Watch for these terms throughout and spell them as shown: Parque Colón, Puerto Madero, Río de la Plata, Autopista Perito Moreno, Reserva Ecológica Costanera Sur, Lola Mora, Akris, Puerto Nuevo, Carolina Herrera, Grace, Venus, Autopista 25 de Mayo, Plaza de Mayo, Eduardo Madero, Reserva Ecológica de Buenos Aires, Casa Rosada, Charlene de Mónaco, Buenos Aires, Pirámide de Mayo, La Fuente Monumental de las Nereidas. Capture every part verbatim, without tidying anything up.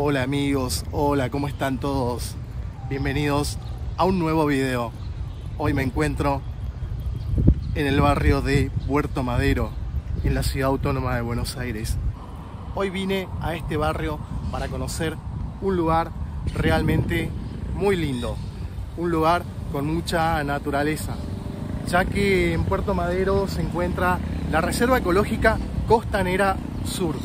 Hola amigos, hola, ¿cómo están todos? Bienvenidos a un nuevo video. Hoy me encuentro en el barrio de Puerto Madero, en la ciudad autónoma de Buenos Aires. Hoy vine a este barrio para conocer un lugar realmente muy lindo, un lugar con mucha naturaleza, ya que en Puerto Madero se encuentra la Reserva Ecológica Costanera Sur,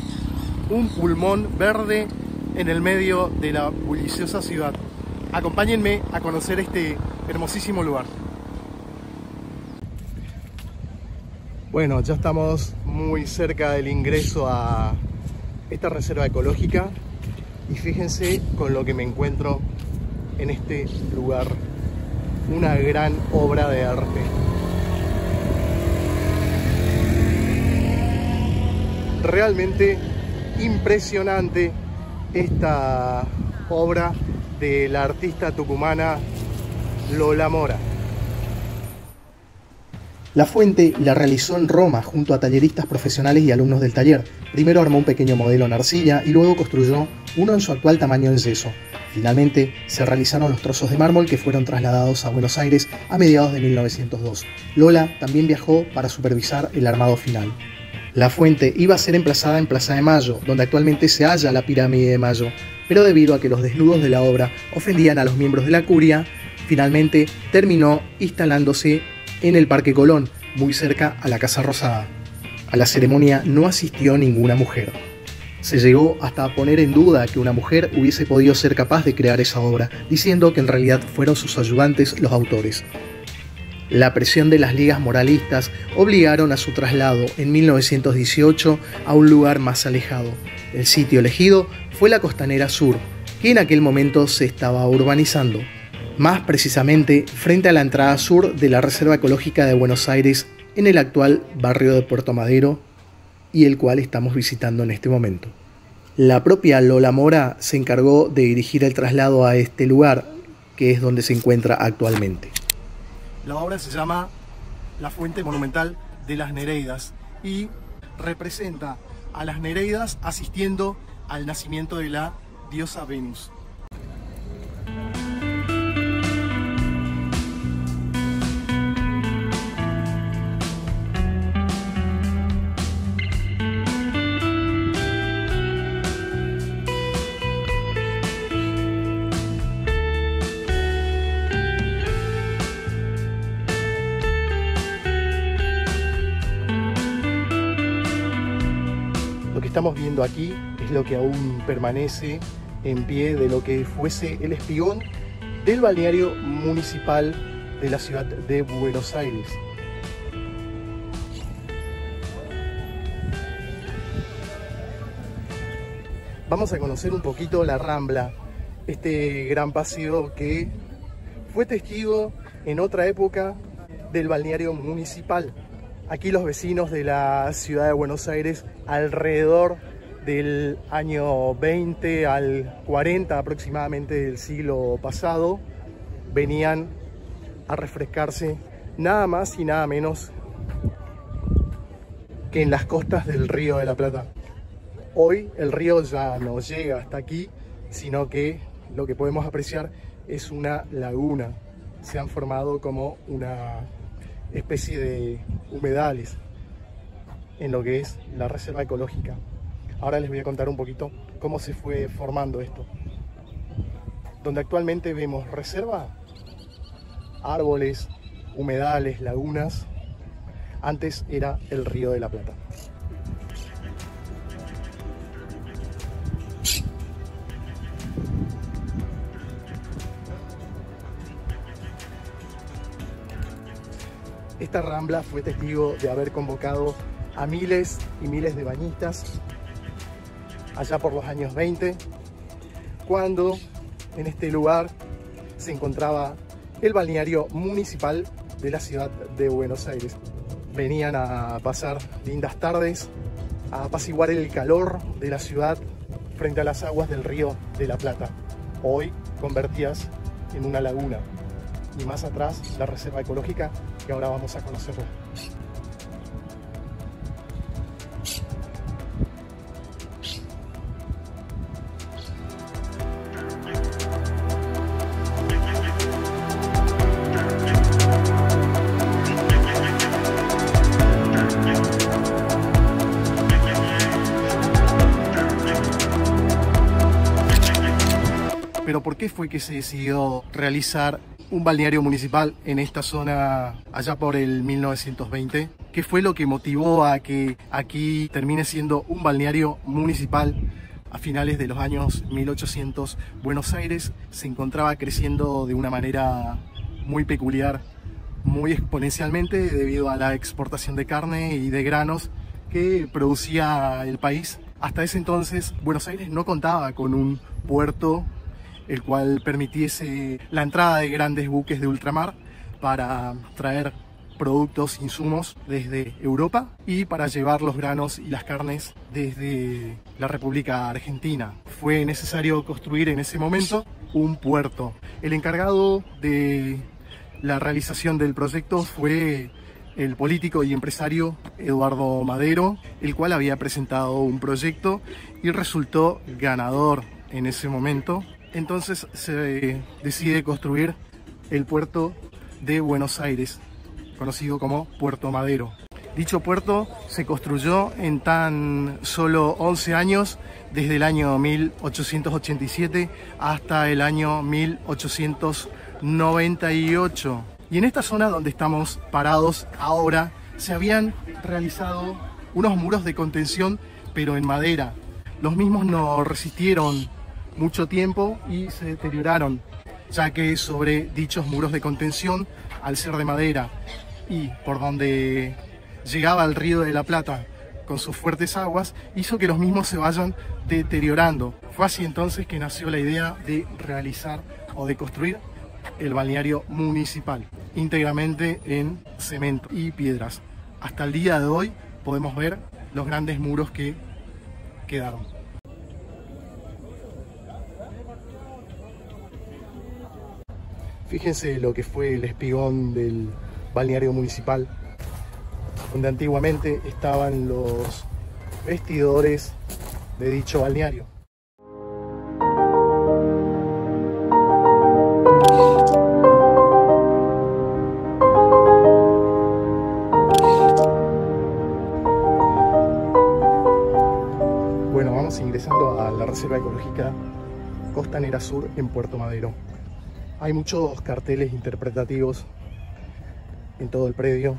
un pulmón verde en el medio de la bulliciosa ciudad. Acompáñenme a conocer este hermosísimo lugar. Bueno, ya estamos muy cerca del ingreso a esta reserva ecológica y fíjense con lo que me encuentro en este lugar. Una gran obra de arte. Realmente impresionante esta obra de la artista tucumana Lola Mora. La fuente la realizó en Roma junto a talleristas profesionales y alumnos del taller. Primero armó un pequeño modelo en arcilla y luego construyó uno en su actual tamaño en yeso. Finalmente, se realizaron los trozos de mármol que fueron trasladados a Buenos Aires a mediados de mil novecientos dos. Lola también viajó para supervisar el armado final. La fuente iba a ser emplazada en Plaza de Mayo, donde actualmente se halla la Pirámide de Mayo, pero debido a que los desnudos de la obra ofendían a los miembros de la curia, finalmente terminó instalándose en el Parque Colón, muy cerca a la Casa Rosada. A la ceremonia no asistió ninguna mujer. Se llegó hasta poner en duda que una mujer hubiese podido ser capaz de crear esa obra, diciendo que en realidad fueron sus ayudantes los autores. La presión de las ligas moralistas obligaron a su traslado en mil novecientos dieciocho a un lugar más alejado. El sitio elegido fue la Costanera Sur, que en aquel momento se estaba urbanizando, más precisamente frente a la entrada sur de la Reserva Ecológica de Buenos Aires, en el actual barrio de Puerto Madero, y el cual estamos visitando en este momento. La propia Lola Mora se encargó de dirigir el traslado a este lugar, que es donde se encuentra actualmente. La obra se llama La Fuente Monumental de las Nereidas y representa a las Nereidas asistiendo al nacimiento de la diosa Venus. Estamos viendo aquí es lo que aún permanece en pie de lo que fuese el espigón del balneario municipal de la ciudad de Buenos Aires. Vamos a conocer un poquito la Rambla, este gran paseo que fue testigo en otra época del balneario municipal. Aquí los vecinos de la ciudad de Buenos Aires alrededor del año veinte al cuarenta aproximadamente del siglo pasado venían a refrescarse nada más y nada menos que en las costas del Río de la Plata. Hoy el río ya no llega hasta aquí, sino que lo que podemos apreciar es una laguna. Se han formado como una especie de humedales en lo que es la reserva ecológica. Ahora les voy a contar un poquito cómo se fue formando esto. Donde actualmente vemos reserva, árboles, humedales, lagunas. Antes era el Río de la Plata. Esta rambla fue testigo de haber convocado a miles y miles de bañistas allá por los años veinte, cuando en este lugar se encontraba el balneario municipal de la ciudad de Buenos Aires. Venían a pasar lindas tardes, a apaciguar el calor de la ciudad frente a las aguas del Río de la Plata, hoy convertidas en una laguna. Y más atrás la reserva ecológica, que ahora vamos a conocerla. por qué fue que se decidió realizar un balneario municipal en esta zona allá por el mil novecientos veinte? ¿Qué fue lo que motivó a que aquí termine siendo un balneario municipal? A finales de los años mil ochocientos, Buenos Aires se encontraba creciendo de una manera muy peculiar, muy exponencialmente, debido a la exportación de carne y de granos que producía el país. Hasta ese entonces, Buenos Aires no contaba con un puerto el cual permitiese la entrada de grandes buques de ultramar para traer productos, insumos desde Europa y para llevar los granos y las carnes desde la República Argentina. Fue necesario construir en ese momento un puerto. El encargado de la realización del proyecto fue el político y empresario Eduardo Madero, el cual había presentado un proyecto y resultó ganador en ese momento. Entonces se decide construir el puerto de Buenos Aires, conocido como Puerto Madero. Dicho puerto se construyó en tan solo once años, desde el año mil ochocientos ochenta y siete hasta el año mil ochocientos noventa y ocho. Y en esta zona donde estamos parados ahora se habían realizado unos muros de contención, pero en madera. Los mismos no resistieron mucho tiempo y se deterioraron, ya que sobre dichos muros de contención, al ser de madera y por donde llegaba el Río de la Plata con sus fuertes aguas, hizo que los mismos se vayan deteriorando. Fue así entonces que nació la idea de realizar o de construir el balneario municipal, íntegramente en cemento y piedras. Hasta el día de hoy podemos ver los grandes muros que quedaron. Fíjense lo que fue el espigón del balneario municipal, donde antiguamente estaban los vestidores de dicho balneario. Bueno, vamos ingresando a la Reserva Ecológica Costanera Sur en Puerto Madero. Hay muchos carteles interpretativos en todo el predio.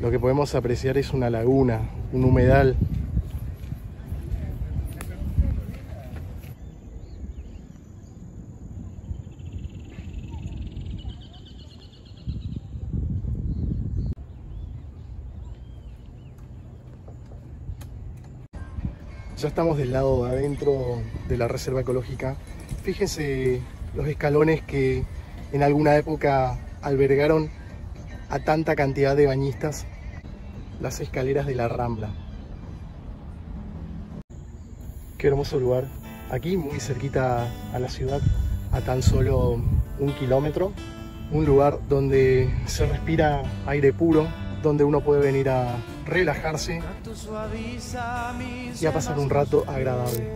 Lo que podemos apreciar es una laguna, un humedal. Ya estamos del lado de adentro de la Reserva Ecológica. Fíjense los escalones que en alguna época albergaron a tanta cantidad de bañistas, las escaleras de la Rambla. Qué hermoso lugar. Aquí, muy cerquita a la ciudad, a tan solo un kilómetro. Un lugar donde se respira aire puro, donde uno puede venir a relajarse y a pasar un rato agradable.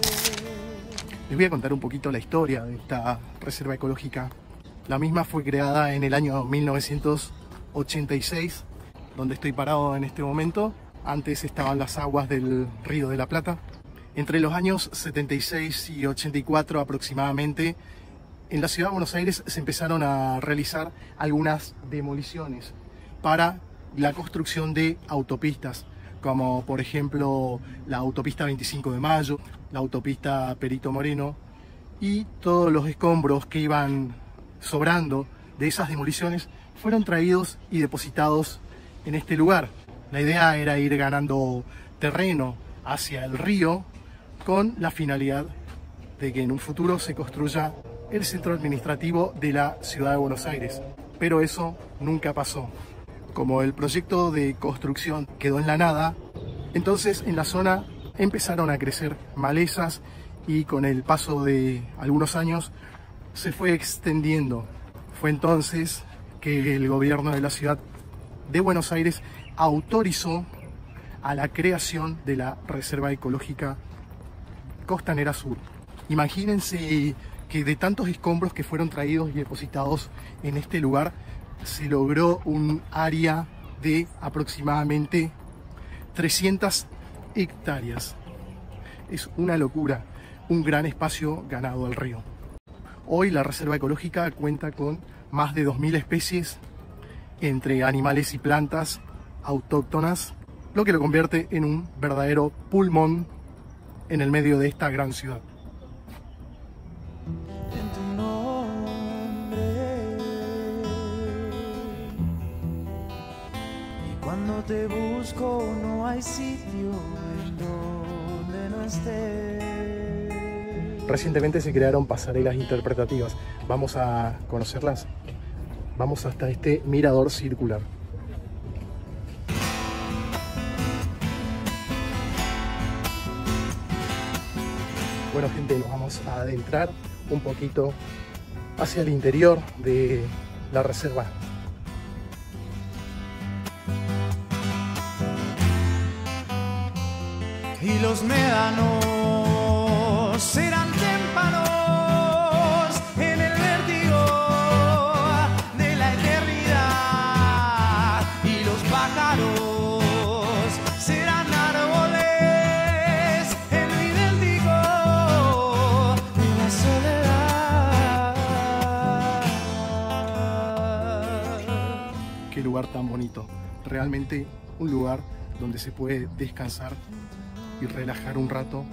Les voy a contar un poquito la historia de esta reserva ecológica. La misma fue creada en el año mil novecientos ochenta y seis, donde estoy parado en este momento. Antes estaban las aguas del Río de la Plata. Entre los años setenta y seis y ochenta y cuatro aproximadamente, en la ciudad de Buenos Aires se empezaron a realizar algunas demoliciones para la construcción de autopistas, como por ejemplo la Autopista veinticinco de Mayo, la Autopista Perito Moreno, y todos los escombros que iban sobrando de esas demoliciones fueron traídos y depositados en este lugar. La idea era ir ganando terreno hacia el río con la finalidad de que en un futuro se construya el centro administrativo de la ciudad de Buenos Aires, pero eso nunca pasó. Como el proyecto de construcción quedó en la nada, entonces en la zona empezaron a crecer malezas y con el paso de algunos años se fue extendiendo. Fue entonces que el gobierno de la ciudad de Buenos Aires autorizó a la creación de la Reserva Ecológica Costanera Sur. Imagínense que de tantos escombros que fueron traídos y depositados en este lugar, se logró un área de aproximadamente trescientas hectáreas. Es una locura, un gran espacio ganado al río. Hoy la Reserva Ecológica cuenta con más de dos mil especies entre animales y plantas autóctonas, lo que lo convierte en un verdadero pulmón en el medio de esta gran ciudad. Cuando te busco no hay sitio en donde no estés. Recientemente se crearon pasarelas interpretativas. Vamos a conocerlas. Vamos hasta este mirador circular. Bueno, gente, nos vamos a adentrar un poquito hacia el interior de la reserva. Y los médanos serán témpanos en el vértigo de la eternidad. Y los pájaros serán árboles en lo idéntico de la soledad. Qué lugar tan bonito. Realmente un lugar donde se puede descansar y relajar un rato.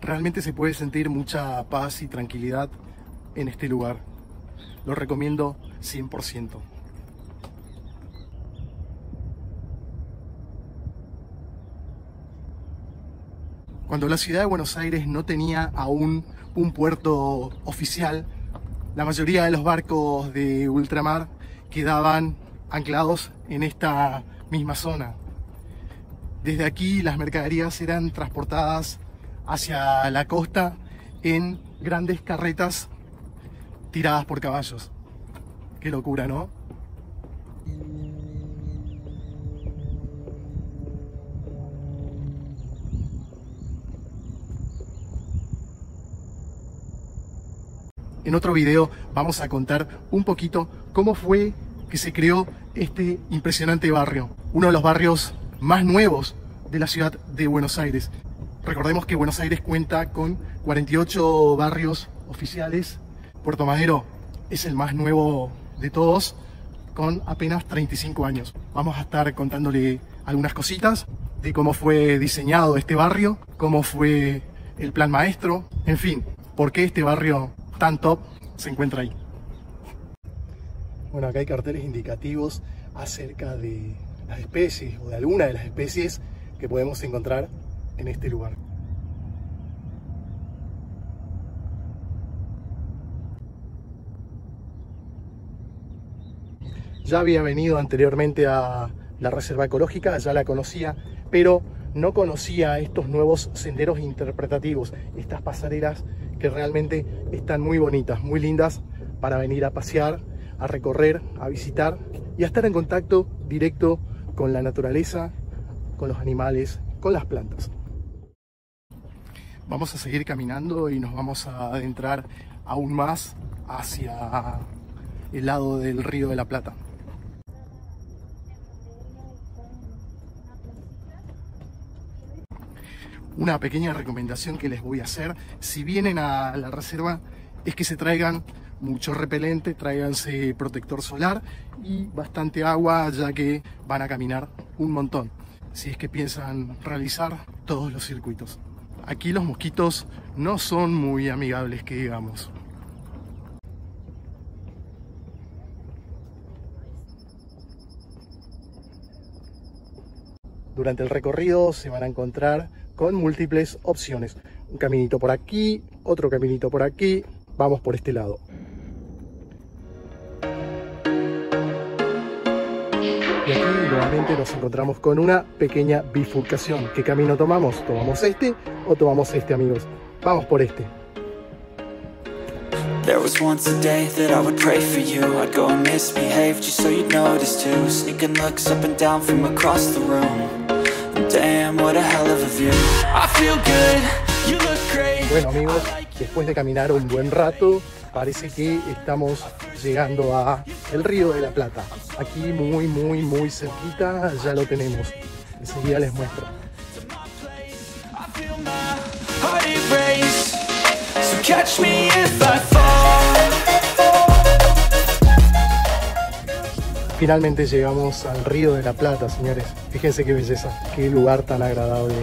Realmente se puede sentir mucha paz y tranquilidad en este lugar. Lo recomiendo cien por ciento. Cuando la ciudad de Buenos Aires no tenía aún un puerto oficial, la mayoría de los barcos de ultramar quedaban anclados en esta misma zona. Desde aquí las mercaderías eran transportadas hacia la costa en grandes carretas tiradas por caballos. Qué locura, ¿no? En otro video vamos a contar un poquito cómo fue que se creó este impresionante barrio, uno de los barrios más nuevos de la ciudad de Buenos Aires. Recordemos que Buenos Aires cuenta con cuarenta y ocho barrios oficiales. Puerto Madero es el más nuevo de todos, con apenas treinta y cinco años. Vamos a estar contándole algunas cositas de cómo fue diseñado este barrio, cómo fue el plan maestro, en fin, por qué este barrio tan top se encuentra ahí. Bueno, acá hay carteles indicativos acerca de las especies o de alguna de las especies que podemos encontrar en este lugar. Ya había venido anteriormente a la Reserva Ecológica, ya la conocía, pero no conocía estos nuevos senderos interpretativos, estas pasarelas que realmente están muy bonitas, muy lindas para venir a pasear, a recorrer, a visitar y a estar en contacto directo con la naturaleza, con los animales, con las plantas. Vamos a seguir caminando y nos vamos a adentrar aún más hacia el lado del Río de la Plata. Una pequeña recomendación que les voy a hacer, si vienen a la reserva, es que se traigan mucho repelente, tráiganse protector solar y bastante agua, ya que van a caminar un montón, si es que piensan realizar todos los circuitos. Aquí los mosquitos no son muy amigables, que digamos. Durante el recorrido se van a encontrar con múltiples opciones. Un caminito por aquí, otro caminito por aquí, vamos por este lado. Y aquí nuevamente nos encontramos con una pequeña bifurcación. ¿Qué camino tomamos? ¿Tomamos este o tomamos este, amigos? Vamos por este. There was once a day that I would pray for you. I'd go and misbehave just so you'd notice too. Sneaking looks up and down from across the room. And damn, what a hell of a view. I feel good, you look great. Bueno amigos, después de caminar un buen rato, parece que estamos llegando a el Río de la Plata. Aquí muy, muy, muy cerquita ya lo tenemos. Enseguida les muestro. Finalmente llegamos al Río de la Plata, señores. Fíjense qué belleza, qué lugar tan agradable.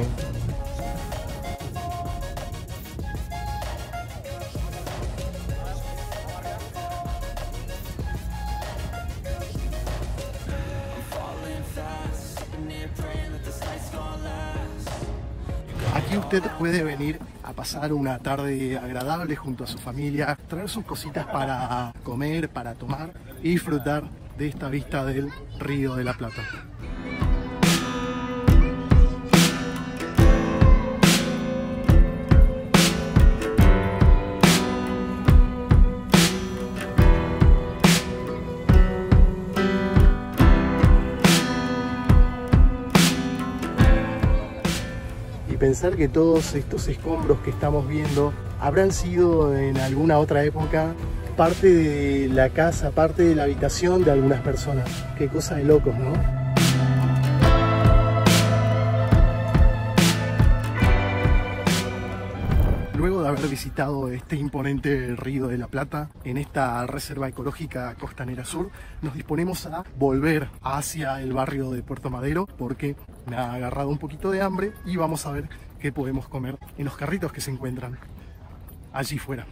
Aquí usted puede venir a pasar una tarde agradable junto a su familia, traer sus cositas para comer, para tomar y disfrutar de esta vista del Río de la Plata. Pensar que todos estos escombros que estamos viendo habrán sido en alguna otra época parte de la casa, parte de la habitación de algunas personas. Qué cosa de locos, ¿no? Luego de haber visitado este imponente Río de la Plata en esta Reserva Ecológica Costanera Sur, nos disponemos a volver hacia el barrio de Puerto Madero porque me ha agarrado un poquito de hambre y vamos a ver qué podemos comer en los carritos que se encuentran allí fuera.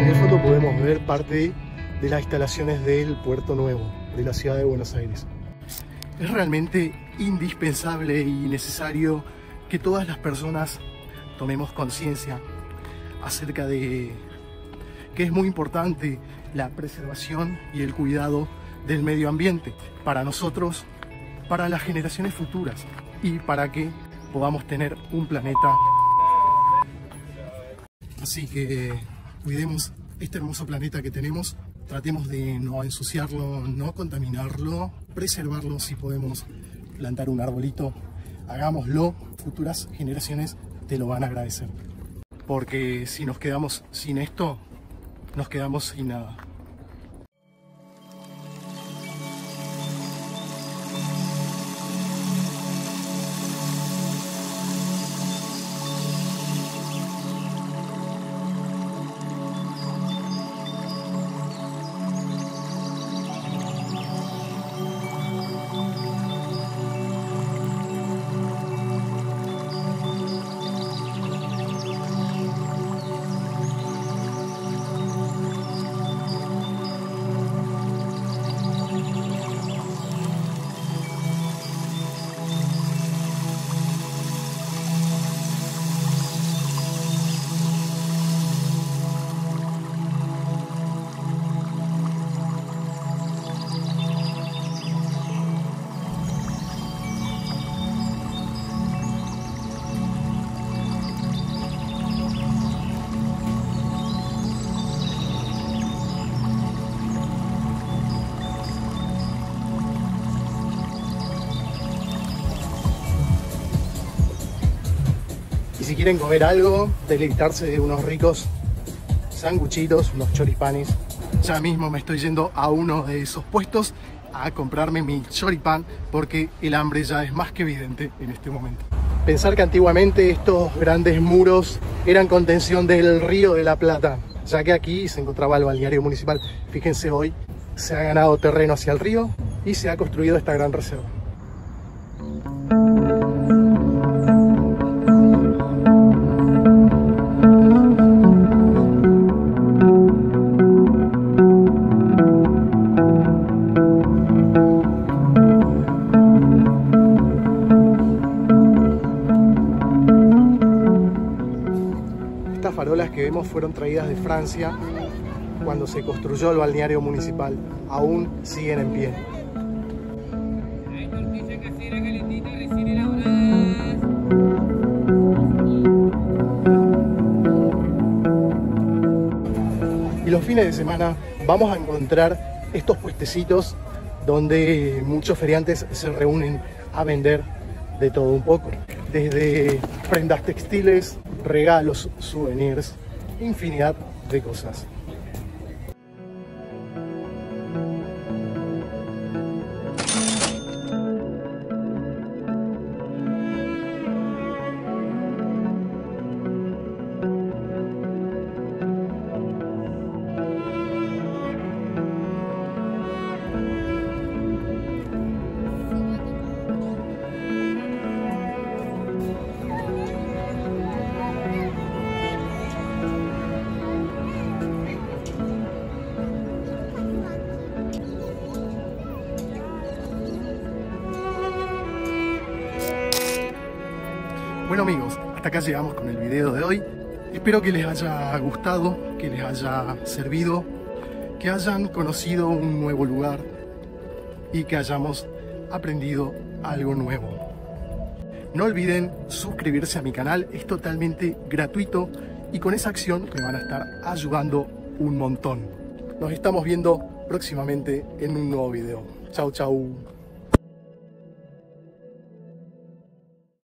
En el fondo podemos ver parte de de las instalaciones del Puerto Nuevo, de la ciudad de Buenos Aires. Es realmente indispensable y necesario que todas las personas tomemos conciencia acerca de que es muy importante la preservación y el cuidado del medio ambiente para nosotros, para las generaciones futuras y para que podamos tener un planeta. Así que cuidemos este hermoso planeta que tenemos. Tratemos de no ensuciarlo, no contaminarlo, preservarlo. Si podemos plantar un arbolito, hagámoslo. Futuras generaciones te lo van a agradecer. Porque si nos quedamos sin esto, nos quedamos sin nada. Si quieren comer algo, deleitarse de unos ricos sanguchitos, unos choripanes. Ya mismo me estoy yendo a uno de esos puestos a comprarme mi choripán porque el hambre ya es más que evidente en este momento. Pensar que antiguamente estos grandes muros eran contención del Río de la Plata, ya que aquí se encontraba el balneario municipal. Fíjense, hoy se ha ganado terreno hacia el río y se ha construido esta gran reserva. Que vemos fueron traídas de Francia cuando se construyó el balneario municipal. Aún siguen en pie. y los fines de semana vamos a encontrar estos puestecitos donde muchos feriantes se reúnen a vender de todo un poco, desde prendas textiles, regalos, souvenirs, infinidad de cosas. Bueno amigos, hasta acá llegamos con el video de hoy. Espero que les haya gustado, que les haya servido, que hayan conocido un nuevo lugar y que hayamos aprendido algo nuevo. No olviden suscribirse a mi canal, es totalmente gratuito y con esa acción me van a estar ayudando un montón. Nos estamos viendo próximamente en un nuevo video. Chau, chau.